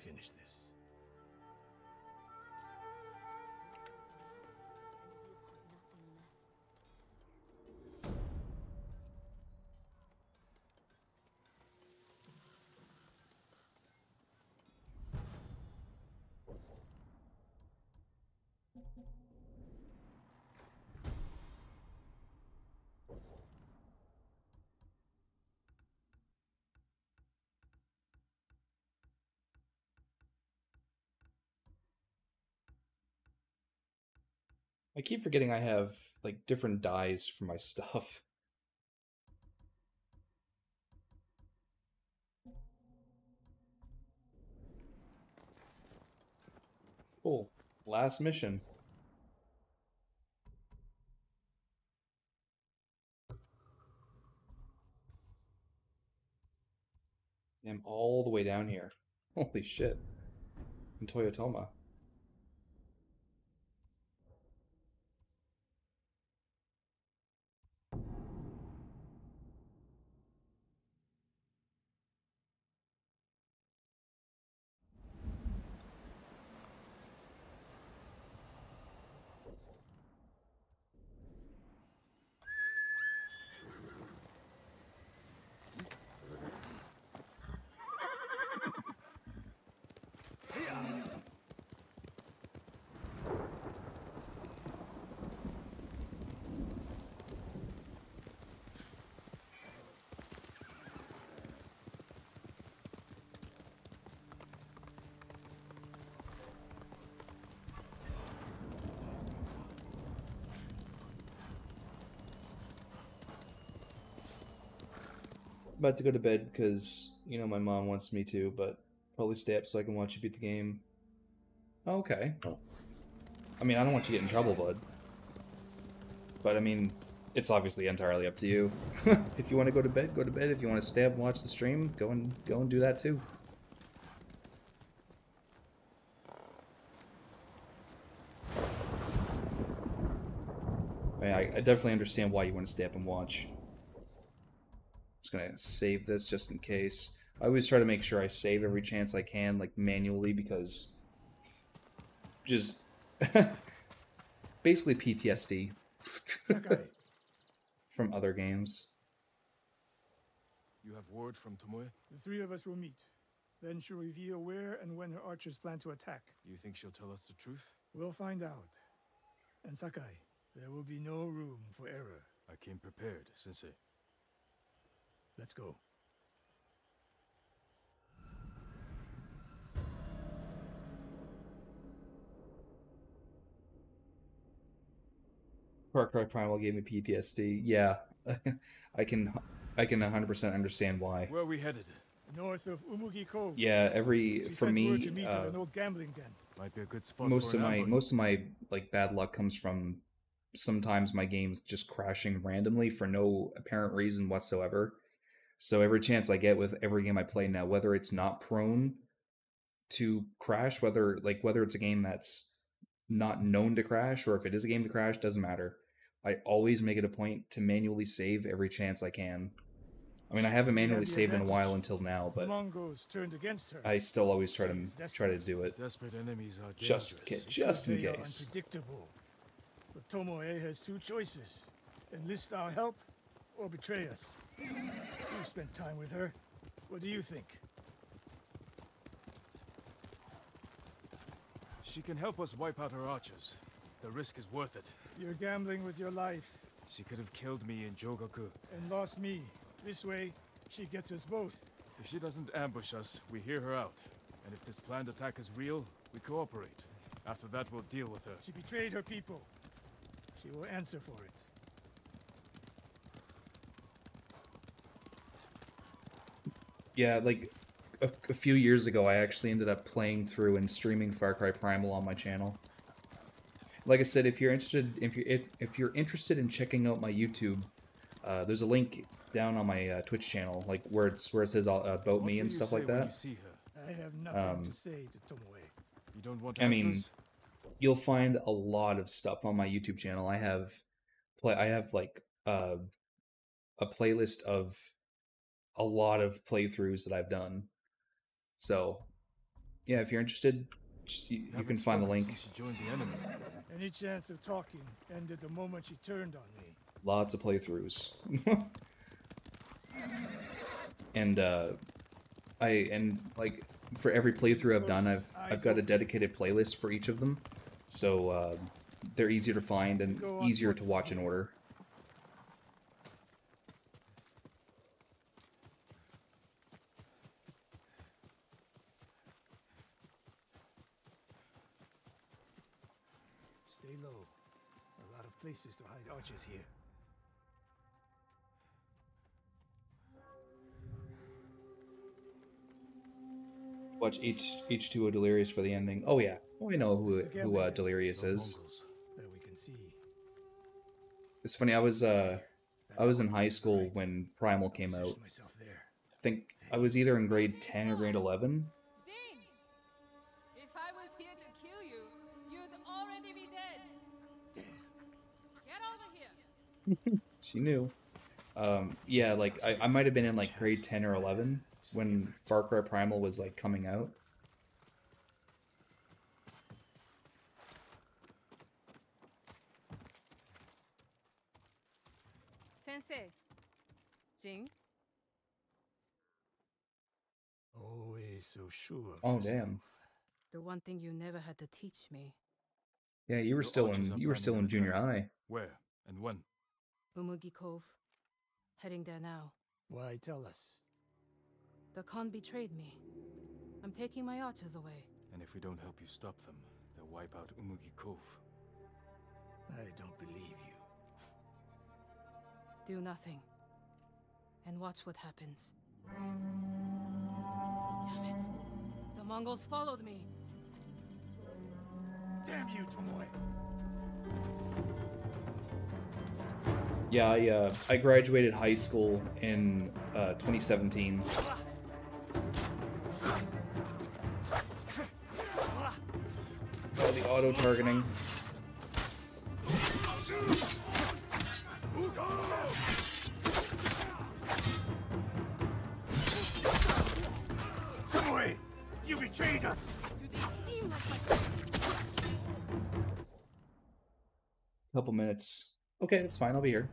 finish this. I keep forgetting I have, like, different dyes for my stuff. Cool. Last mission. I'm all the way down here. Holy shit. In Toyotoma. About to go to bed because, you know, my mom wants me to, but probably stay up so I can watch you beat the game. Oh, okay. Oh. I mean, I don't want you to get in trouble, bud. But, I mean, it's obviously entirely up to you. If you want to go to bed, go to bed. If you want to stay up and watch the stream, go and do that too. I mean, I definitely understand why you want to stay up and watch. Gonna save this just in case. I always try to make sure I save every chance I can, like manually, because just basically PTSD from other games. You have word from Tomoe? The three of us will meet. Then she'll reveal where and when her archers plan to attack. You think she'll tell us the truth? We'll find out. And Sakai, there will be no room for error. I came prepared, Sensei. Let's go. Park Ride Primal gave me PTSD. Yeah, I can 100% understand why. Where are we headed? North of Umugi Cove. Yeah, most of my like bad luck comes from sometimes my games just crashing randomly for no apparent reason whatsoever. So every chance I get with every game I play now, whether it's not prone to crash, whether it's a game that's not known to crash, or if it is a game to crash, doesn't matter. I always make it a point to manually save every chance I can. I mean, I haven't manually saved in a while until now, but I still always try to do it. Just in case. But Tomoe has two choices: enlist our help or betray us. You spent time with her. What do you think? She can help us wipe out her archers. The risk is worth it. You're gambling with your life. She could have killed me in Jōgaku. And lost me. This way, she gets us both. If she doesn't ambush us, we hear her out. And if this planned attack is real, we cooperate. After that, we'll deal with her. She betrayed her people. She will answer for it. Yeah, like, a few years ago, I actually ended up playing through and streaming Far Cry Primal on my channel. Like I said, if you're interested in checking out my YouTube, there's a link down on my Twitch channel, like where it says about me and stuff like that. I have nothing to say to Tomoe. You don't want answers? I mean, you'll find a lot of stuff on my YouTube channel. I have like a playlist of a lot of playthroughs that I've done. So, yeah, if you're interested, you can find the link. She joined the enemy. Any chance of talking ended the moment she turned on me. Lots of playthroughs. And like for every playthrough I've done, I've got a dedicated playlist for each of them, so they're easier to find and easier to watch in order. Stay low. A lot of places to hide archers here. Watch H2O Delirious for the ending. Oh yeah, I know who Delirious is. It's funny. I was in high school when Primal came out. I think I was either in grade 10 or grade 11. If I was here to kill you, you'd already be dead. Get over here. She knew. Yeah, like I might have been in like grade 10 or 11. When Far Cry Primal was like coming out. Sensei. Jing. Always so sure. Oh damn. The one thing you never had to teach me. Yeah, you were still in junior high. Where and when? Umugi Cove. Heading there now. Why tell us? The Khan betrayed me. I'm taking my archers away. And if we don't help you stop them, they'll wipe out Umugi Cove. I don't believe you. Do nothing. And watch what happens. Damn it. The Mongols followed me. Damn you, Tomoe. Yeah, I graduated high school in 2017. Oh, the auto-targeting. Boy, you betrayed us! Do they seem like... Couple minutes. Okay, it's fine, I'll be here.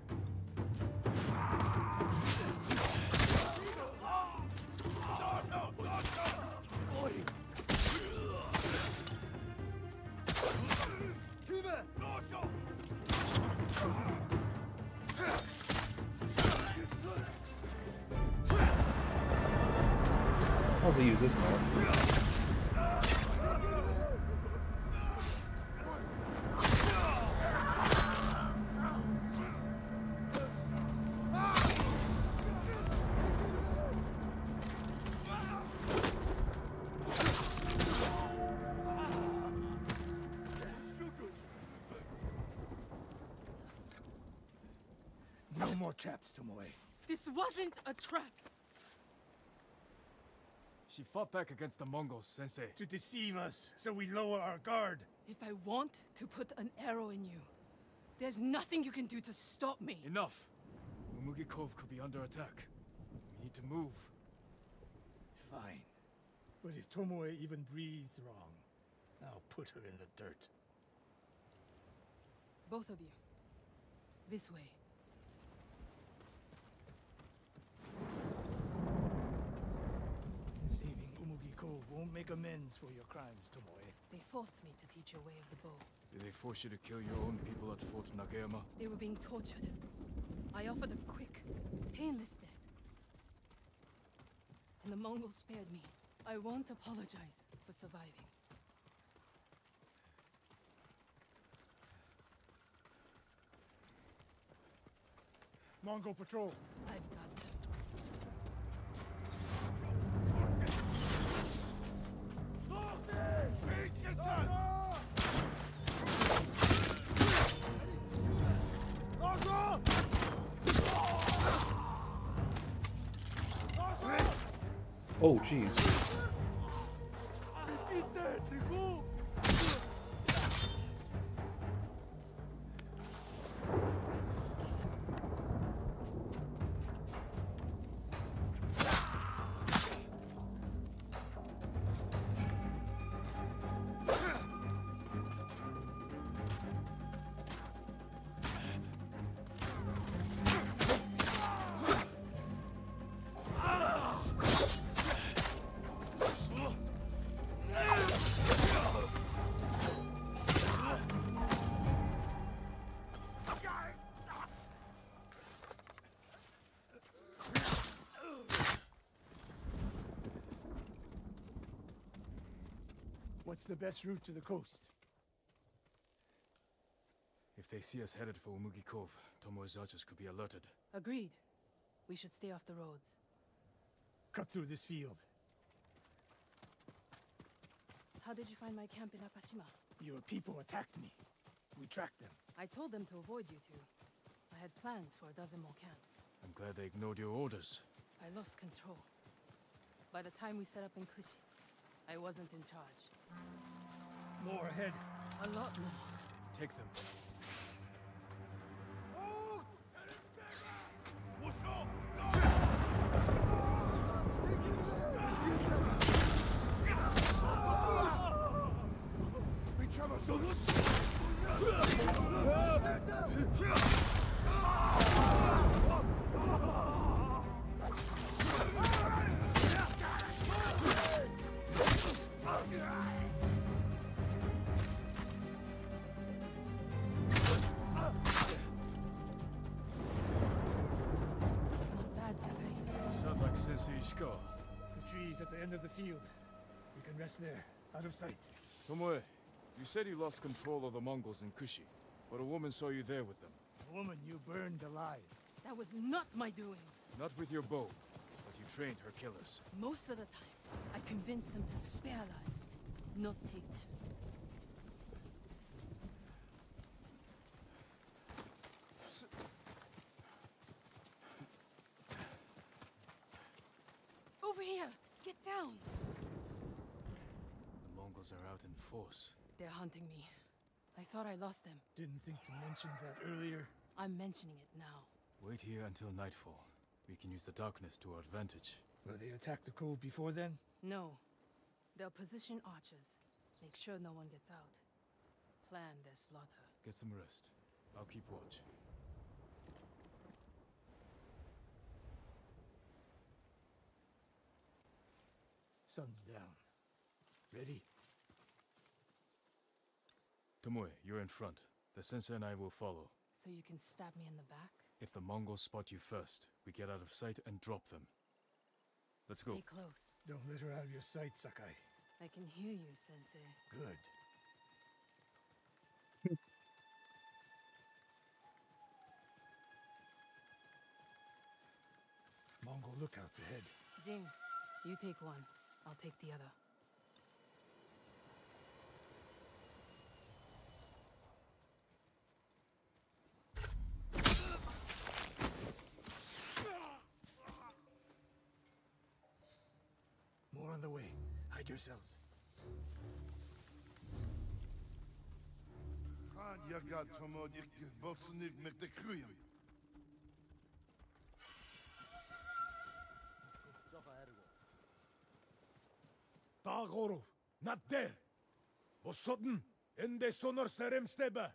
Also use this card. No more traps, Tomoe. This wasn't a trap. She fought back against the Mongols, Sensei. To deceive us, so we lower our guard. If I want to put an arrow in you, there's nothing you can do to stop me. Enough. Umugi Cove could be under attack. We need to move. Fine. But if Tomoe even breathes wrong, I'll put her in the dirt. Both of you. This way. Saving Umugi Cove won't make amends for your crimes, Tomoe. They forced me to teach your way of the bow. Did they force you to kill your own people at Fort Nagayama? They were being tortured. I offered a quick, painless death. And the Mongols spared me. I won't apologize for surviving. Mongol patrol! I've got them. Oh, jeez. What's the best route to the coast? If they see us headed for Umugi Cove, Tomoe's archers could be alerted. Agreed. We should stay off the roads. Cut through this field. How did you find my camp in Akashima? Your people attacked me. We tracked them. I told them to avoid you two. I had plans for a dozen more camps. I'm glad they ignored your orders. I lost control. By the time we set up in Kushi, I wasn't in charge. More ahead. A lot more. Take them. The trees at the end of the field. We can rest there, out of sight. Tomoe, you said you lost control of the Mongols in Kushi, but a woman saw you there with them. A woman you burned alive. That was not my doing. Not with your bow, but you trained her killers. Most of the time, I convinced them to spare lives, not take them. Get down! The Mongols are out in force. They're hunting me. I thought I lost them. Didn't think to mention that earlier. I'm mentioning it now. Wait here until nightfall. We can use the darkness to our advantage. Will they attack the cove before then? No. They'll position archers. Make sure no one gets out. Plan their slaughter. Get some rest. I'll keep watch. Sun's down. Ready? Tomoe, you're in front. The sensei and I will follow. So you can stab me in the back? If the Mongols spot you first, we get out of sight and drop them. Let's go. Stay close. Don't let her out of your sight, Sakai. I can hear you, sensei. Good. Mongol lookouts ahead. Jing, you take one. I'll take the other. More on the way. Hide yourselves. Tagoro, not there. Osotn, in the sonor serem steba.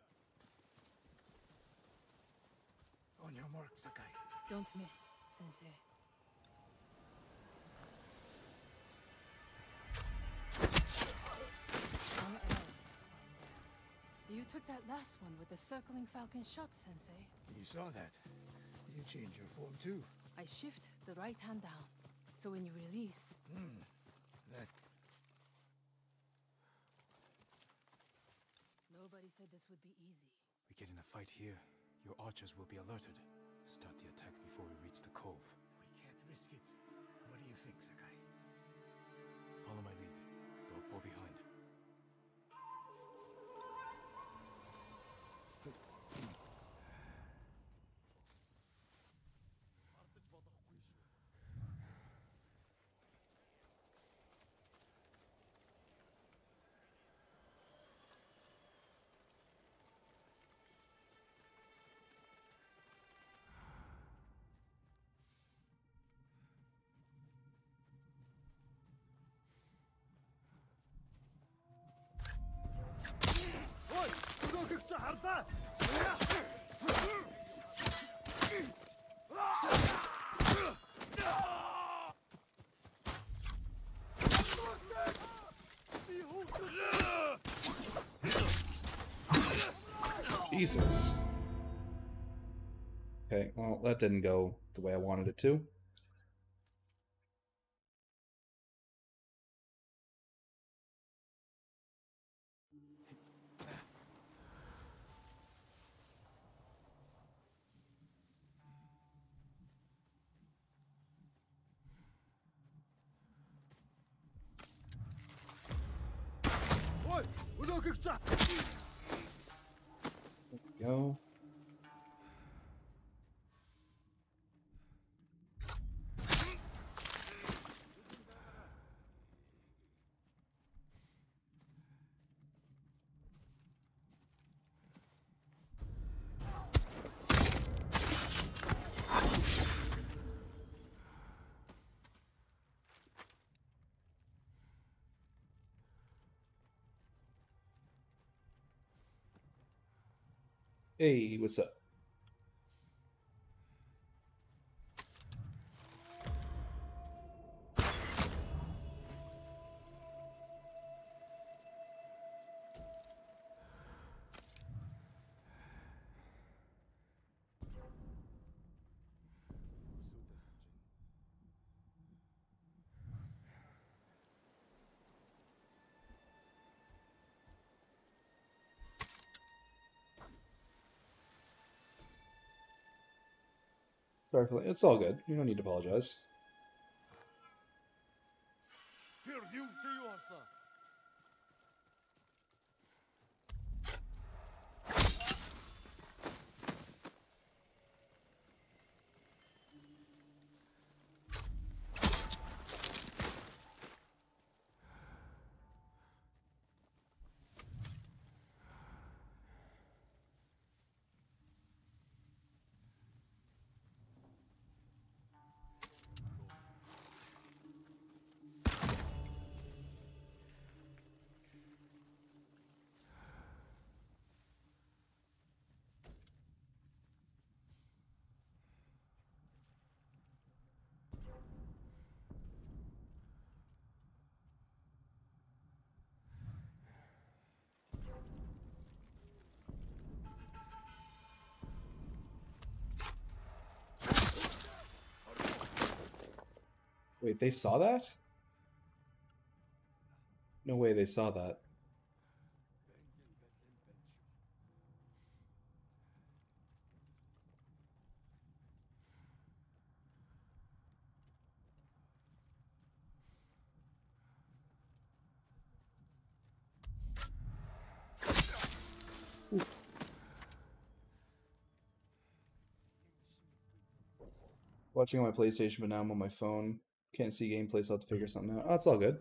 On your mark, Sakai. Don't miss, sensei. You took that last one with the circling falcon shot, sensei. You saw that. You changed your form too. I shift the right hand down, so when you release... That... Nobody said this would be easy. We get in a fight here. Your archers will be alerted. Start the attack before we reach the cove. We can't risk it. What do you think, Sakai? Follow my lead. Don't fall behind. Jesus. Okay, well, that didn't go the way I wanted it to. There we go. Hey, what's up? Sorry for that. It's all good. You don't need to apologize. Wait, they saw that? No way they saw that. Watching on my PlayStation, but now I'm on my phone. Can't see gameplay, so I'll have to figure something out. Oh, it's all good.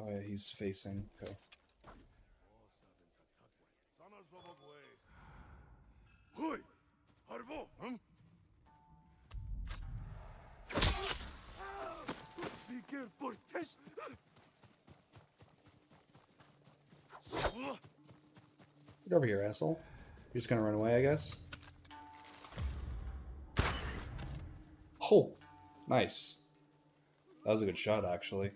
Oh yeah, he's facing. Okay. Get over here, asshole. You're just gonna run away, I guess. Oh, nice. That was a good shot, actually.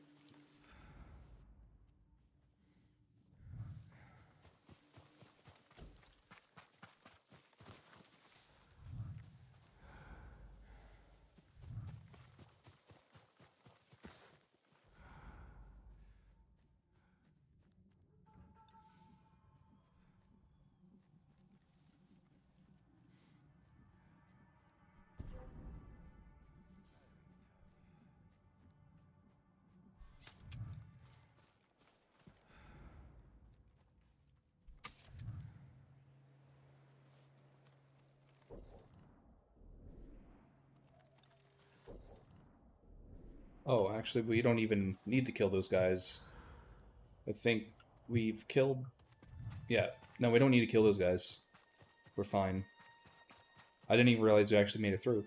Oh, actually, we don't even need to kill those guys. I think we've killed... Yeah, no, we don't need to kill those guys. We're fine. I didn't even realize we actually made it through.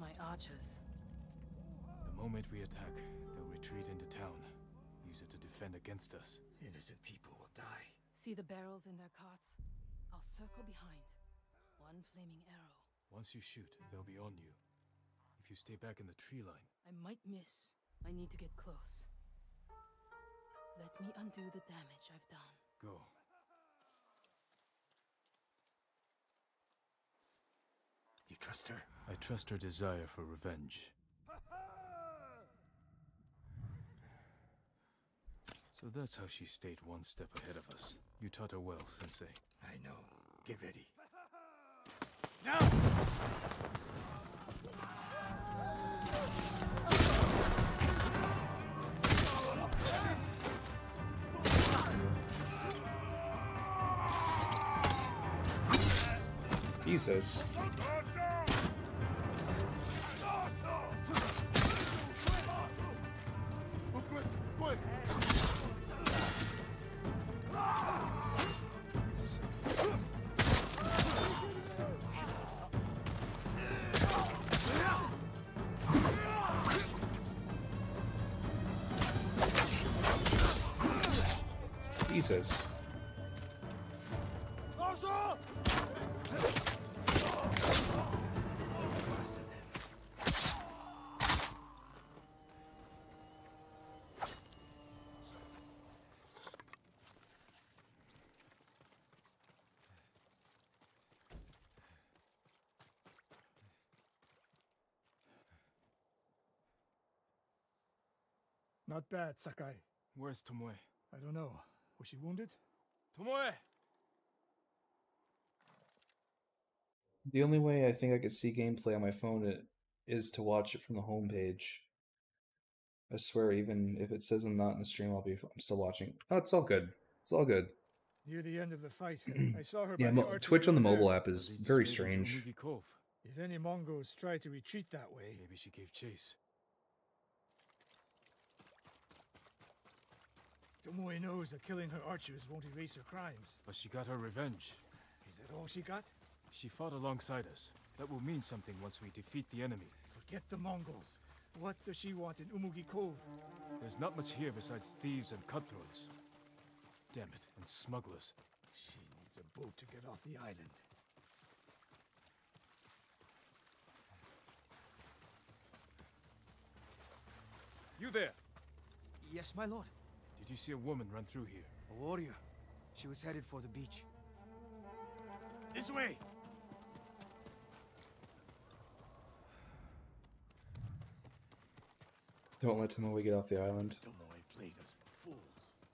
My archers. The moment we attack, they'll retreat into town. Use it to defend against us. Innocent people will die. See the barrels in their carts? I'll circle behind. One flaming arrow. Once you shoot, they'll be on you. If you stay back in the tree line... I might miss. I need to get close. Let me undo the damage I've done. Go. You trust her? I trust her desire for revenge. So that's how she stayed one step ahead of us. You taught her well, Sensei. I know. Get ready. Now! Jesus. Jesus. Not bad, Sakai. Where's Tomoe? I don't know. Was she wounded? Tomoe! The only way I think I could see gameplay on my phone is to watch it from the homepage. I swear, even if it says I'm not in the stream, I'm still watching. Oh, it's all good. It's all good. Near the end of the fight, I saw her. Yeah, Twitch on the mobile app is very strange. If any Mongols try to retreat that way, maybe she gave chase. Tomoe knows that killing her archers won't erase her crimes. But she got her revenge. Is that all she got? She fought alongside us. That will mean something once we defeat the enemy. Forget the Mongols. What does she want in Umugi Cove? There's not much here besides thieves and cutthroats. Damn it, and smugglers. She needs a boat to get off the island. You there? Yes, my lord. Did you see a woman run through here? A warrior. She was headed for the beach. This way! Don't let Tomoe get off the island. Tomoe played us for fools.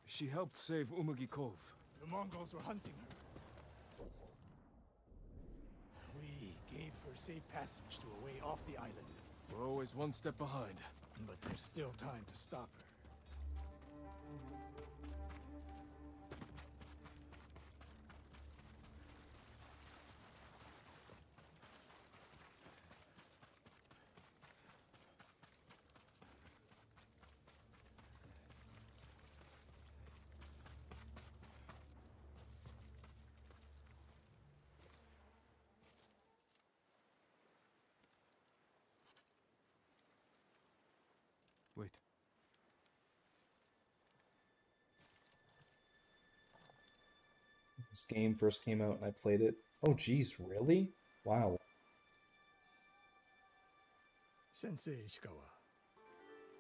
She helped save Umugi Cove. The Mongols were hunting her. We gave her safe passage to a way off the island. We're always one step behind. But there's still time to stop her. Wait. This game first came out and I played it. Oh geez, really? Wow. Sensei Ishikawa,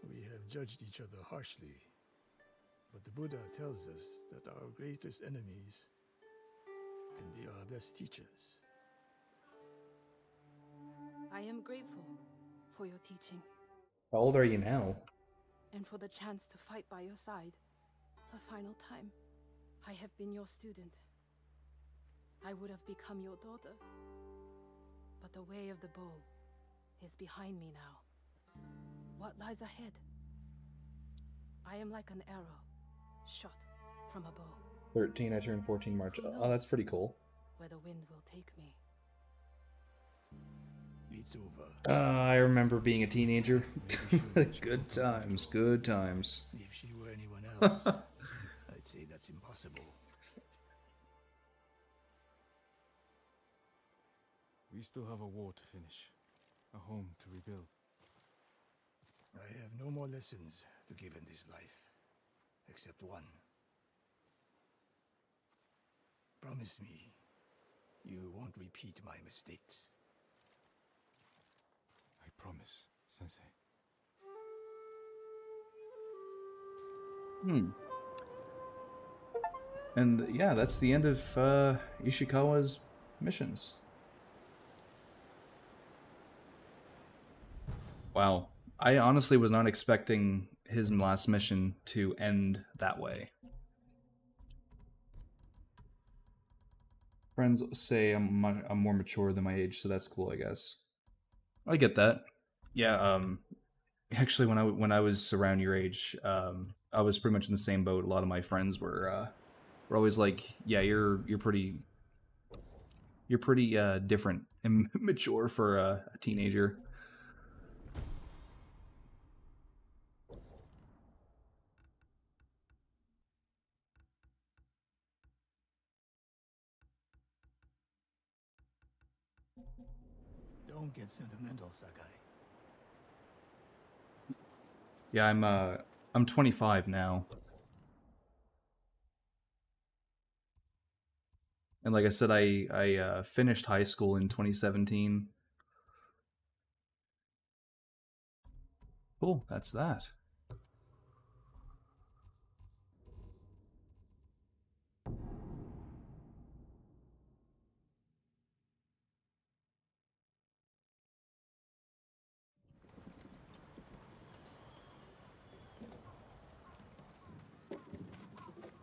we have judged each other harshly, but the Buddha tells us that our greatest enemies can be our best teachers. I am grateful for your teaching. How old are you now? And for the chance to fight by your side, a final time. I have been your student. I would have become your daughter. But the way of the bow is behind me now. What lies ahead? I am like an arrow, shot from a bow. 13, I turn 14 March. Oh, that's pretty cool. Where the wind will take me. It's over. I remember being a teenager. Good times, good times. If she were anyone else, I'd say that's impossible. We still have a war to finish, a home to rebuild. I have no more lessons to give in this life, except one. Promise me you won't repeat my mistakes. I promise. And yeah, that's the end of Ishikawa's missions. Wow. I honestly was not expecting his last mission to end that way. Friends say I'm more mature than my age, so that's cool, I guess. I get that. Yeah, actually, when I was around your age, I was pretty much in the same boat. A lot of my friends were always like, "Yeah, you're pretty different and mature for a teenager." Don't get sentimental, Sakai. Yeah, I'm 25 now. And like I said, I finished high school in 2017. Cool, that's that.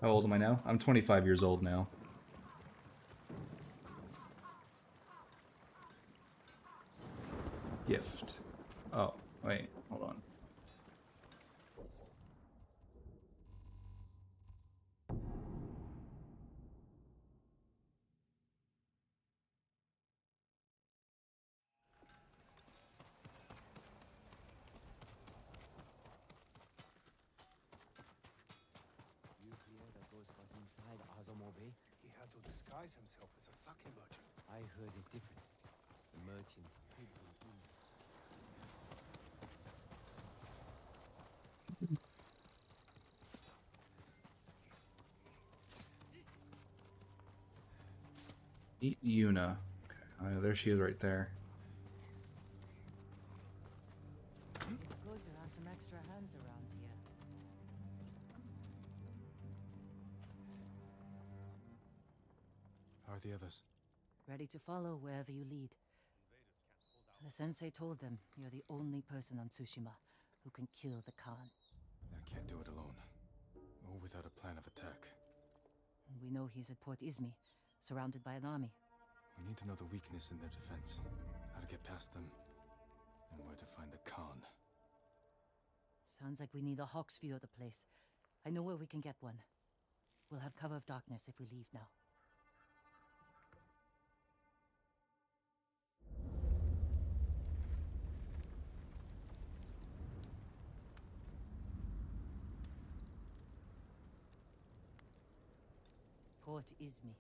How old am I now? I'm 25 years old now. Gift. Oh, wait, hold on. Himself as a sake merchant. I heard it different. The merchant people. Eat Yuna. Okay. There she is right there. It's good to have some extra hands around here. The others ready to follow wherever you lead. The sensei told them you're the only person on Tsushima who can kill the Khan. I can't do it alone or without a plan of attack. And we know he's at Port Izumi, surrounded by an army. We need to know the weakness in their defense, how to get past them, and where to find the Khan. Sounds like we need a hawk's view of the place. I know where we can get one. We'll have cover of darkness if we leave now. Port Izumi.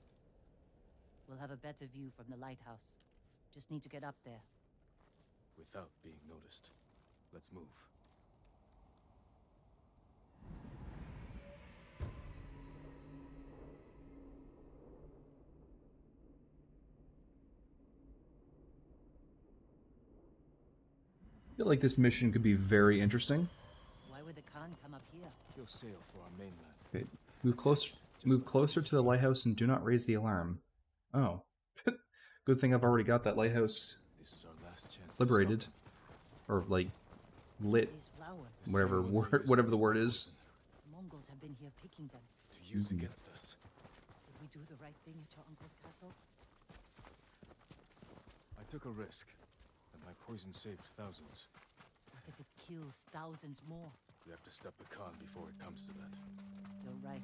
We'll have a better view from the lighthouse. Just need to get up there. Without being noticed. Let's move. I feel like this mission could be very interesting. Why would the Khan come up here? He'll sail for our mainland. Okay, move closer. Move closer to the lighthouse and do not raise the alarm. Oh. Good thing I've already got that lighthouse liberated. Or, like, lit. Whatever the word is. The Mongols have been here picking them. To use against us. Did we do the right thing at your uncle's castle? I took a risk, and my poison saved thousands. What if it kills thousands more? We have to stop the Khan before it comes to that. You're right.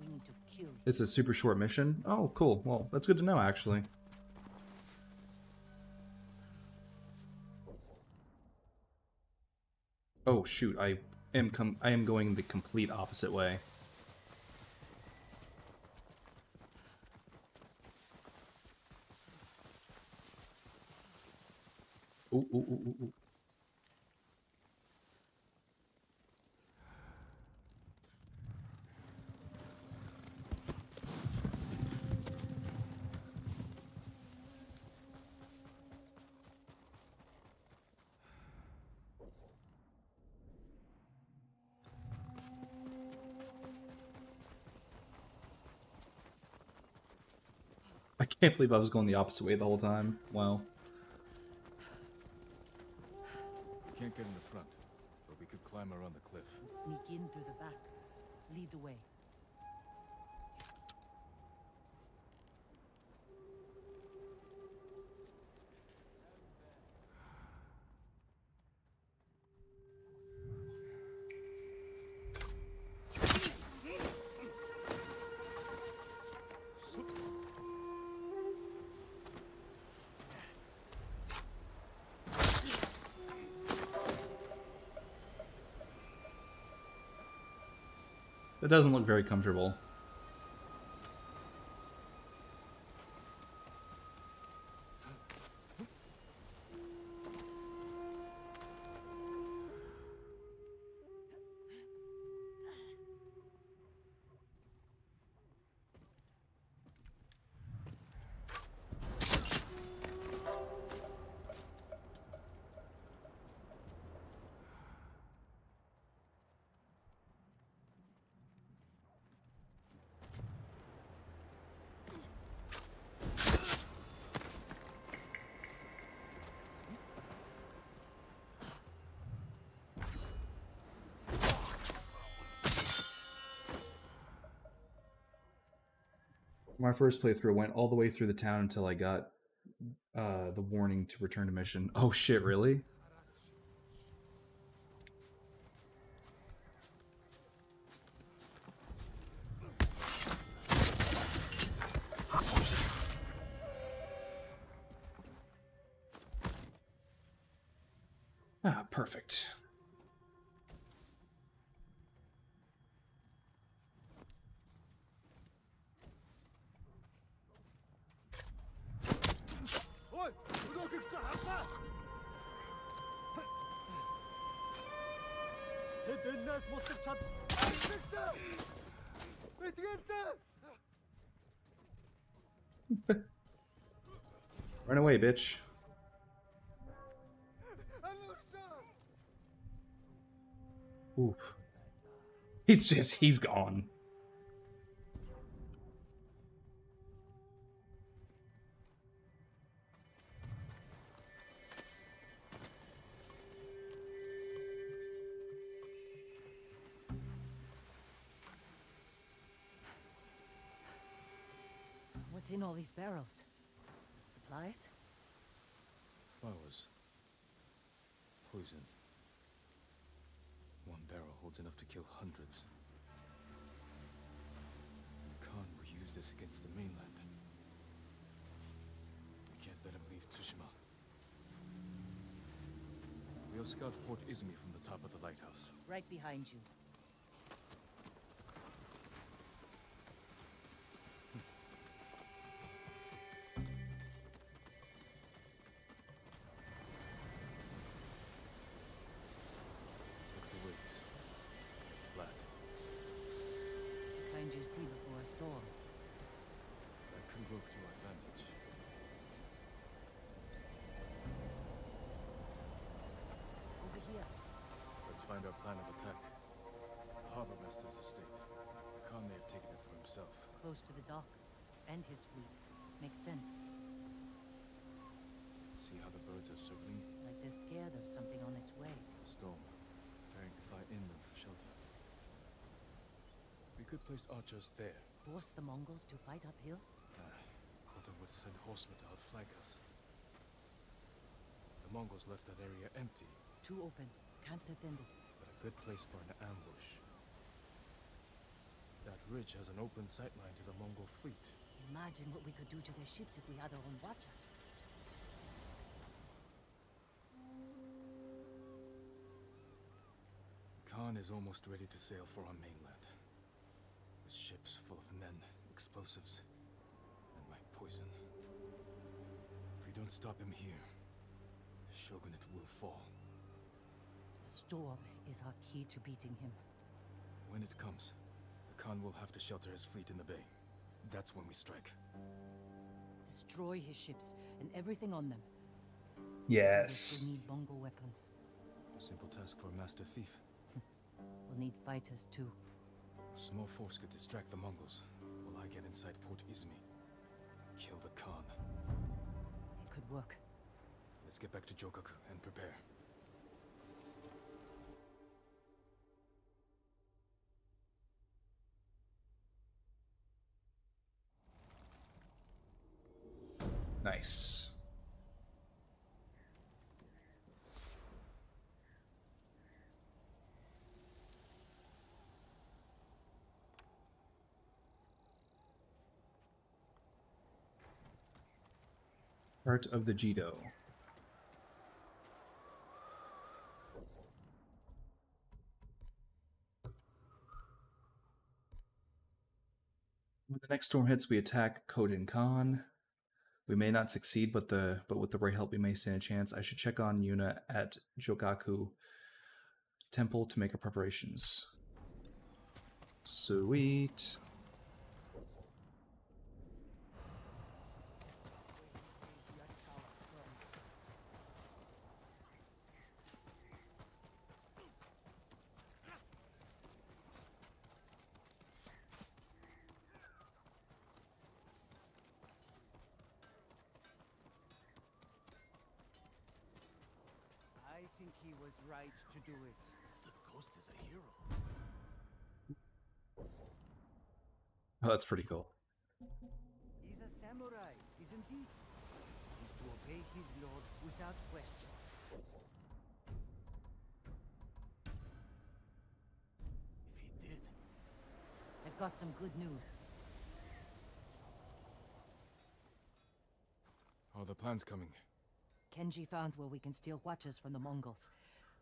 We need to kill you. It's a super short mission? Oh, cool. Well, that's good to know, actually. Oh, shoot. I am going the complete opposite way. Ooh, ooh, ooh, ooh. can't believe I was going the opposite way the whole time. Wow. Can't get in the front, but we could climb around the cliff. Sneak in through the back. Lead the way. That doesn't look very comfortable. My first playthrough went all the way through the town until I got the warning to return to mission. Oh shit, really? Ah, perfect. Run away, bitch. Oof. He's gone. In all these barrels. Supplies? Flowers. Poison. One barrel holds enough to kill hundreds. The Khan will use this against the mainland. We can't let him leave Tsushima. We'll scout Port Izumi from the top of the lighthouse. Right behind you. Find our plan of attack. The harbor master's estate. Khan may have taken it for himself. Close to the docks and his fleet. Makes sense. See how the birds are circling? Like they're scared of something on its way. A storm, preparing to fly inland for shelter. We could place archers there. Force the Mongols to fight uphill? Kodan would send horsemen to outflank us. The Mongols left that area empty. Too open. Can't defend it. But a good place for an ambush. That ridge has an open sightline to the Mongol fleet. Imagine what we could do to their ships if we had our own hwachas. Khan is almost ready to sail for our mainland. With ships full of men, explosives, and my poison. If we don't stop him here, the shogunate will fall. Storm is our key to beating him. When it comes, the Khan will have to shelter his fleet in the bay. That's when we strike. Destroy his ships and everything on them. Yes. We'll need Mongol weapons. A simple task for a master thief. We'll need fighters too. A small force could distract the Mongols while I get inside Port Izumi. Kill the Khan. It could work. Let's get back to Jokaku and prepare. Nice. Heart of the Jido. When the next storm hits, we attack Kodankan. We may not succeed, but with the right help, we may stand a chance. I should check on Yuna at Jōgaku Temple to make our preparations. Sweet. Do it. The ghost is a hero. Oh, that's pretty cool. He's a samurai, isn't he? He's to obey his lord without question. If he did. I've got some good news. How are the plans coming? Kenji found where we can steal hwachas from the Mongols.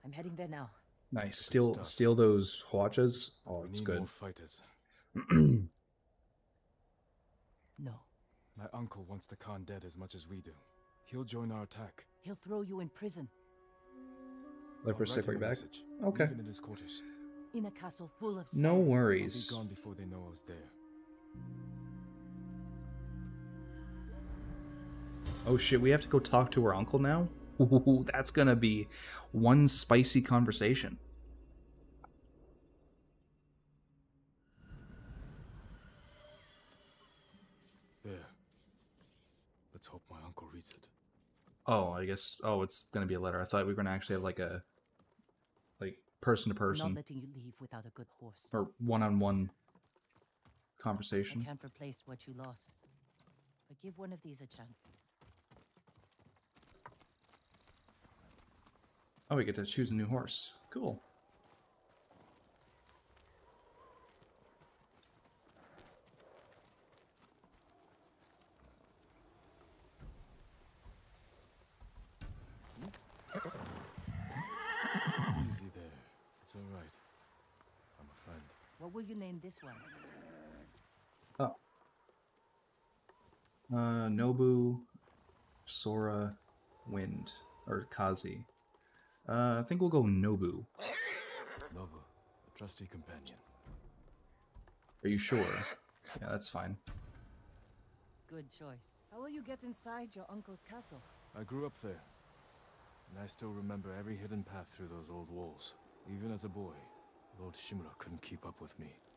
I'm heading there now. Nice. Steal those hwachas. Oh, it's good. We need more fighters. No. My uncle wants the Khan dead as much as we do. He'll join our attack. He'll throw you in prison. Let us step right back. Okay. Even in his quarters. In a castle full of. No worries. I'll be gone before they know I was there. Oh shit! We have to go talk to our uncle now. Ooh, that's gonna be one spicy conversation. There. Let's hope my uncle reads it. Oh, I guess. Oh, it's gonna be a letter. I thought we were gonna actually have like a person to person. Not letting you leave without a good horse. Or one-on-one conversation. I can't replace what you lost, but give one of these a chance. Oh, we get to choose a new horse. Cool. Easy there. It's all right. I'm a friend. What will you name this one? Oh. Nobu, Sora, Wind, or Kazi. I think we'll go Nobu. Nobu, a trusty companion. Are you sure? Yeah, that's fine. Good choice. How will you get inside your uncle's castle? I grew up there, and I still remember every hidden path through those old walls. Even as a boy, Lord Shimura couldn't keep up with me.